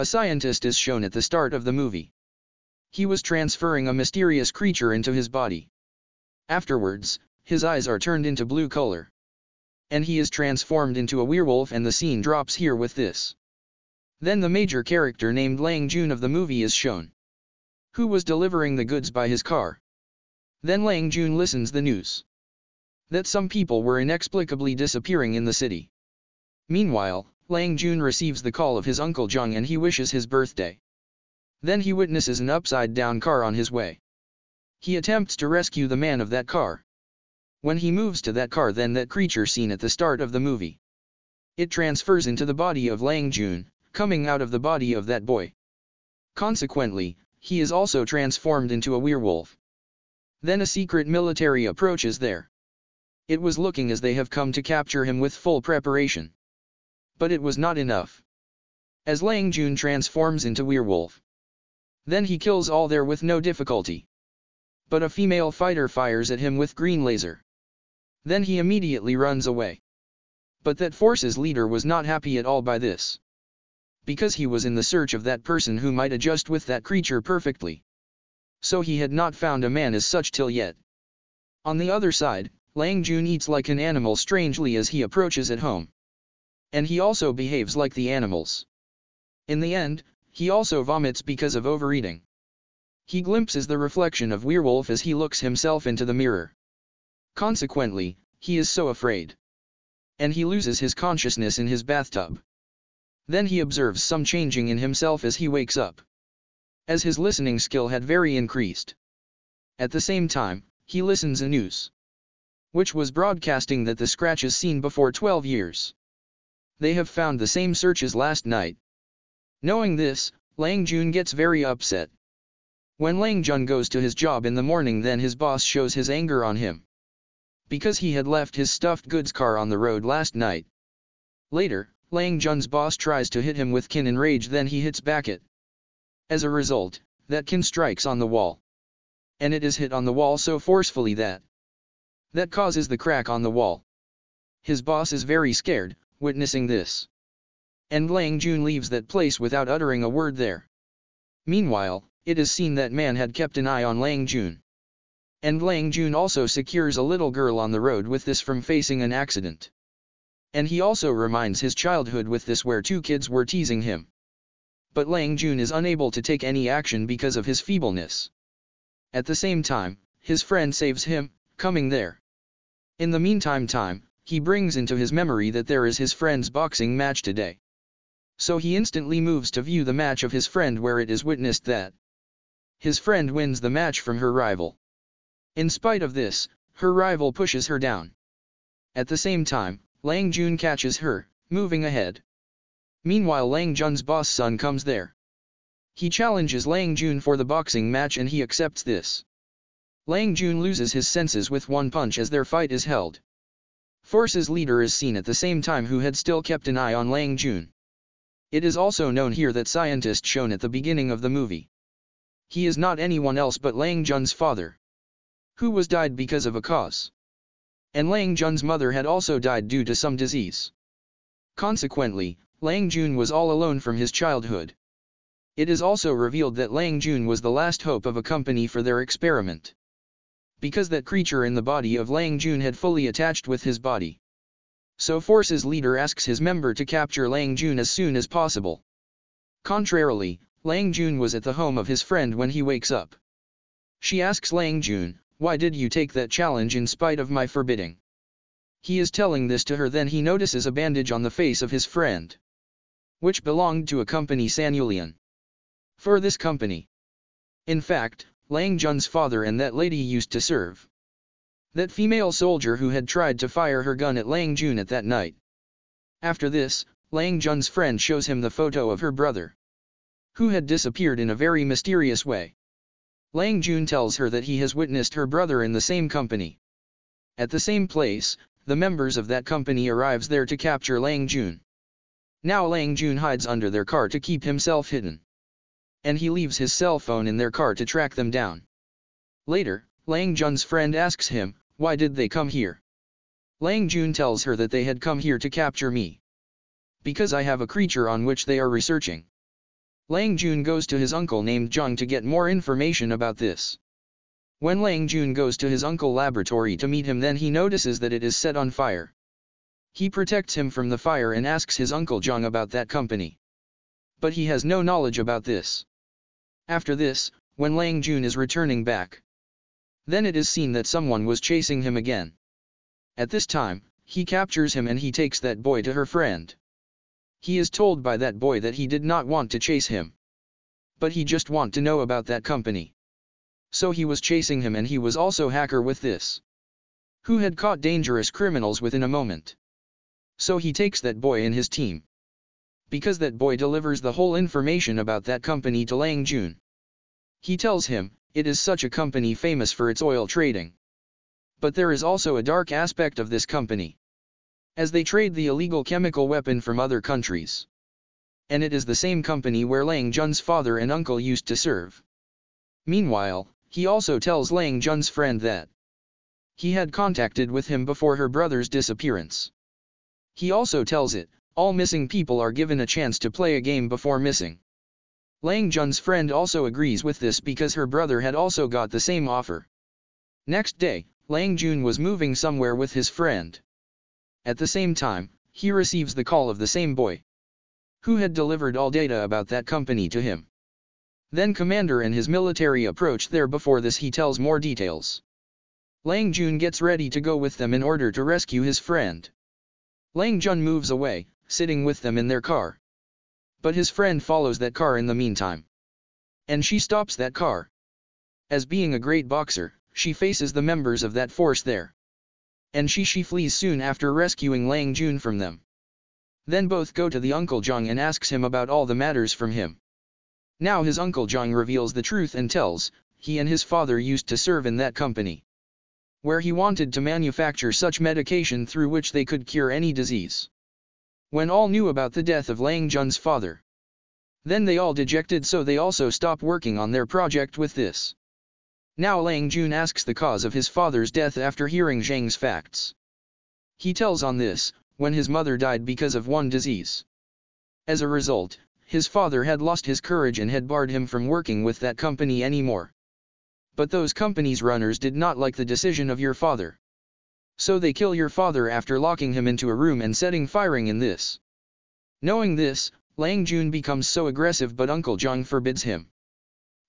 A scientist is shown at the start of the movie. He was transferring a mysterious creature into his body. Afterwards, his eyes are turned into blue color. And he is transformed into a werewolf, and the scene drops here with this. Then the major character named Lang Jun of the movie is shown, who was delivering the goods by his car. Then Lang Jun listens the news that some people were inexplicably disappearing in the city. Meanwhile, Lang Jun receives the call of his Uncle Zhang and he wishes his birthday. Then he witnesses an upside-down car on his way. He attempts to rescue the man of that car. When he moves to that car, then that creature seen at the start of the movie, it transfers into the body of Lang Jun, coming out of the body of that boy. Consequently, he is also transformed into a werewolf. Then a secret military approaches there. It was looking as they have come to capture him with full preparation. But it was not enough, as Lang Jun transforms into werewolf. Then he kills all there with no difficulty. But a female fighter fires at him with green laser. Then he immediately runs away. But that force's leader was not happy at all by this, because he was in the search of that person who might adjust with that creature perfectly. So he had not found a man as such till yet. On the other side, Lang Jun eats like an animal strangely as he approaches at home. And he also behaves like the animals. In the end, he also vomits because of overeating. He glimpses the reflection of werewolf as he looks himself into the mirror. Consequently, he is so afraid, and he loses his consciousness in his bathtub. Then he observes some changing in himself as he wakes up, as his listening skill had very increased. At the same time, he listens a news, which was broadcasting that the scratch is seen before 12 years. They have found the same search as last night. Knowing this, Lang Jun gets very upset. When Lang Jun goes to his job in the morning, then his boss shows his anger on him, because he had left his stuffed goods car on the road last night. Later, Lang Jun's boss tries to hit him with kin in rage, then he hits back it. As a result, that kin strikes on the wall. And it is hit on the wall so forcefully that causes the crack on the wall. His boss is very scared, witnessing this, and Lang Jun leaves that place without uttering a word there. Meanwhile, it is seen that man had kept an eye on Lang Jun. And Lang Jun also secures a little girl on the road with this from facing an accident. And he also reminds his childhood with this, where two kids were teasing him. But Lang Jun is unable to take any action because of his feebleness. At the same time, his friend saves him, coming there. In the meantime, he brings into his memory that there is his friend's boxing match today. So he instantly moves to view the match of his friend, where it is witnessed that his friend wins the match from her rival. In spite of this, her rival pushes her down. At the same time, Lang Jun catches her, moving ahead. Meanwhile, Lang Jun's boss son comes there. He challenges Lang Jun for the boxing match and he accepts this. Lang Jun loses his senses with one punch as their fight is held. Force's leader is seen at the same time, who had still kept an eye on Lang Jun. It is also known here that scientist shown at the beginning of the movie, he is not anyone else but Lang Jun's father, who was died because of a cause. And Lang Jun's mother had also died due to some disease. Consequently, Lang Jun was all alone from his childhood. It is also revealed that Lang Jun was the last hope of a company for their experiment, because that creature in the body of Lang Jun had fully attached with his body. So Force's leader asks his member to capture Lang Jun as soon as possible. Contrarily, Lang Jun was at the home of his friend when he wakes up. She asks Lang Jun, "Why did you take that challenge in spite of my forbidding?" He is telling this to her, then he notices a bandage on the face of his friend, which belonged to a company San Yulian. For this company, in fact, Lang Jun's father and that lady used to serve. That female soldier who had tried to fire her gun at Lang Jun at that night. After this, Lang Jun's friend shows him the photo of her brother, who had disappeared in a very mysterious way. Lang Jun tells her that he has witnessed her brother in the same company. At the same place, the members of that company arrives there to capture Lang Jun. Now Lang Jun hides under their car to keep himself hidden, and he leaves his cell phone in their car to track them down. Later, Lang Jun's friend asks him, "Why did they come here?" Lang Jun tells her that they had come here to capture me, because I have a creature on which they are researching. Lang Jun goes to his uncle named Zhang to get more information about this. When Lang Jun goes to his uncle's laboratory to meet him, then he notices that it is set on fire. He protects him from the fire and asks his uncle Zhang about that company. But he has no knowledge about this. After this, when Lang Jun is returning back, then it is seen that someone was chasing him again. At this time, he captures him and he takes that boy to her friend. He is told by that boy that he did not want to chase him, but he just want to know about that company. So he was chasing him, and he was also hacker with this, who had caught dangerous criminals within a moment. So he takes that boy in his team, because that boy delivers the whole information about that company to Lang Jun. He tells him, it is such a company famous for its oil trading. But there is also a dark aspect of this company, as they trade the illegal chemical weapon from other countries. And it is the same company where Lang Jun's father and uncle used to serve. Meanwhile, he also tells Lang Jun's friend that he had contacted with him before her brother's disappearance. He also tells it, all missing people are given a chance to play a game before missing. Lang Jun's friend also agrees with this because her brother had also got the same offer. Next day, Lang Jun was moving somewhere with his friend. At the same time, he receives the call of the same boy, who had delivered all data about that company to him. Then commander and his military approach there. Before this, he tells more details. Lang Jun gets ready to go with them in order to rescue his friend. Lang Jun moves away, sitting with them in their car. But his friend follows that car in the meantime, and she stops that car. As being a great boxer, she faces the members of that force there, and she flees soon after rescuing Lang Jun from them. Then both go to the Uncle Zhang and asks him about all the matters from him. Now his Uncle Zhang reveals the truth and tells, he and his father used to serve in that company, where he wanted to manufacture such medication through which they could cure any disease. When all knew about the death of Lang Jun's father, then they all dejected, so they also stop working on their project with this. Now Lang Jun asks the cause of his father's death after hearing Zhang's facts. He tells on this, when his mother died because of one disease. As a result, his father had lost his courage and had barred him from working with that company anymore. But those company's runners did not like the decision of your father. So they kill your father after locking him into a room and setting firing in this. Knowing this, Lang Jun becomes so aggressive, but Uncle Zhang forbids him,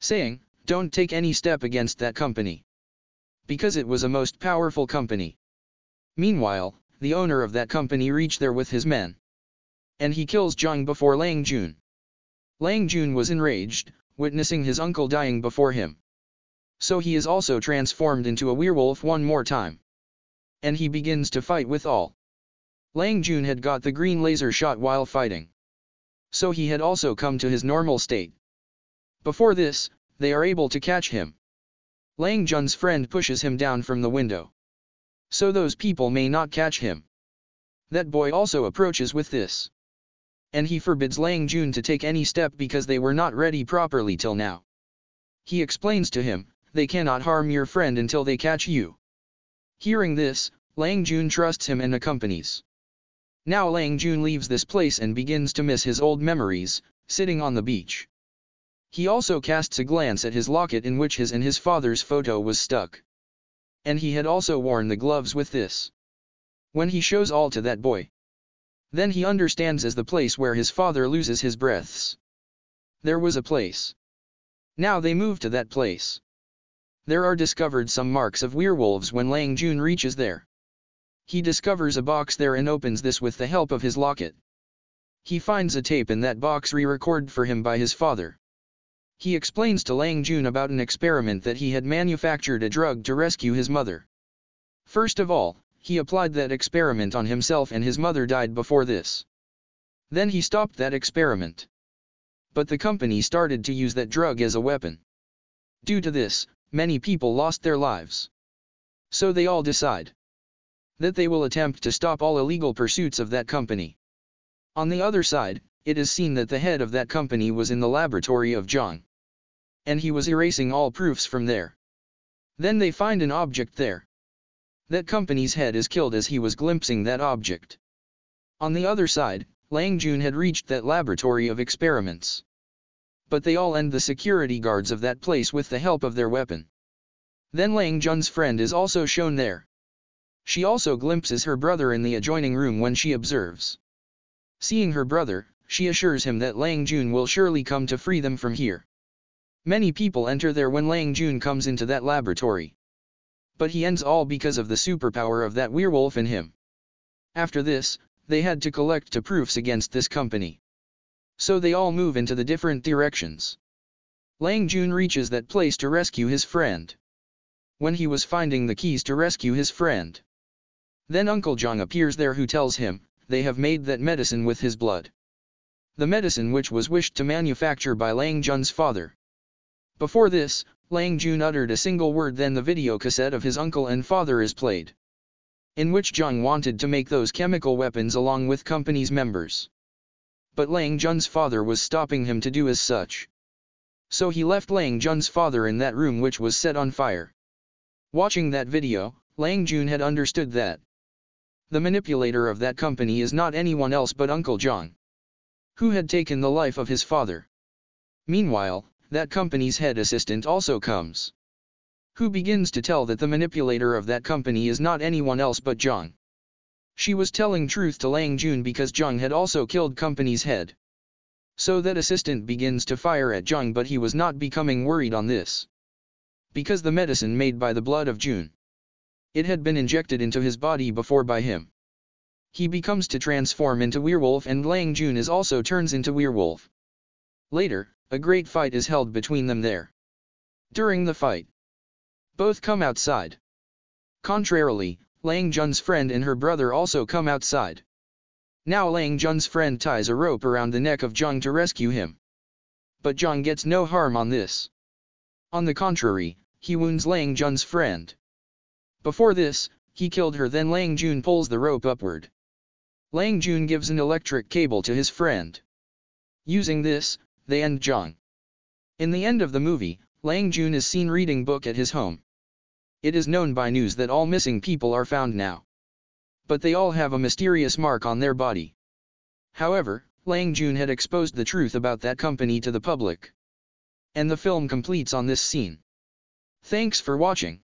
saying, don't take any step against that company, because it was a most powerful company. Meanwhile, the owner of that company reached there with his men, and he kills Zhang before Lang Jun. Lang Jun was enraged, witnessing his uncle dying before him. So he is also transformed into a werewolf one more time, and he begins to fight with all. Lang Jun had got the green laser shot while fighting, so he had also come to his normal state. Before this, they are able to catch him. Lang Jun's friend pushes him down from the window, so those people may not catch him. That boy also approaches with this, and he forbids Lang Jun to take any step because they were not ready properly till now. He explains to him, they cannot harm your friend until they catch you. Hearing this, Lang Jun trusts him and accompanies. Now Lang Jun leaves this place and begins to miss his old memories, sitting on the beach. He also casts a glance at his locket in which his and his father's photo was stuck. And he had also worn the gloves with this. When he shows all to that boy, then he understands as the place where his father loses his breaths. There was a place. Now they move to that place. There are discovered some marks of werewolves when Lang Jun reaches there. He discovers a box there and opens this with the help of his locket. He finds a tape in that box re-recorded for him by his father. He explains to Lang Jun about an experiment that he had manufactured a drug to rescue his mother. First of all, he applied that experiment on himself and his mother died before this. Then he stopped that experiment. But the company started to use that drug as a weapon. Due to this, many people lost their lives. So they all decide that they will attempt to stop all illegal pursuits of that company. On the other side, it is seen that the head of that company was in the laboratory of Zhang, and he was erasing all proofs from there. Then they find an object there. That company's head is killed as he was glimpsing that object. On the other side, Lang Jun had reached that laboratory of experiments. but they all end the security guards of that place with the help of their weapon. Then Lang Jun's friend is also shown there. She also glimpses her brother in the adjoining room when she observes. Seeing her brother, she assures him that Lang Jun will surely come to free them from here. Many people enter there when Lang Jun comes into that laboratory. But he ends all because of the superpower of that werewolf in him. After this, they had to collect two proofs against this company. So they all move into the different directions. Lang Jun reaches that place to rescue his friend. When he was finding the keys to rescue his friend, then Uncle Zhang appears there, who tells him, they have made that medicine with his blood. The medicine which was wished to manufacture by Lang Jun's father. Before this, Lang Jun uttered a single word, then the video cassette of his uncle and father is played, in which Zhang wanted to make those chemical weapons along with company's members. But Lang Jun's father was stopping him to do as such. So he left Lang Jun's father in that room which was set on fire. Watching that video, Lang Jun had understood that the manipulator of that company is not anyone else but Uncle Zhang, who had taken the life of his father. Meanwhile, that company's head assistant also comes, who begins to tell that the manipulator of that company is not anyone else but Zhang. She was telling truth to Lang Jun because Zhang had also killed company's head. So that assistant begins to fire at Zhang, but he was not becoming worried on this, because the medicine made by the blood of Jun, it had been injected into his body before by him. He becomes to transform into werewolf, and Lang Jun is also turns into werewolf. Later, a great fight is held between them there. During the fight, both come outside. Contrarily, Lang Jun's friend and her brother also come outside. Now Lang Jun's friend ties a rope around the neck of Zhang to rescue him. But Zhang gets no harm on this. On the contrary, he wounds Lang Jun's friend. Before this, he killed her, then Lang Jun pulls the rope upward. Lang Jun gives an electric cable to his friend. Using this, they end Zhang. In the end of the movie, Lang Jun is seen reading book at his home. It is known by news that all missing people are found now, but they all have a mysterious mark on their body. However, Lang Jun had exposed the truth about that company to the public. And the film completes on this scene. Thanks for watching.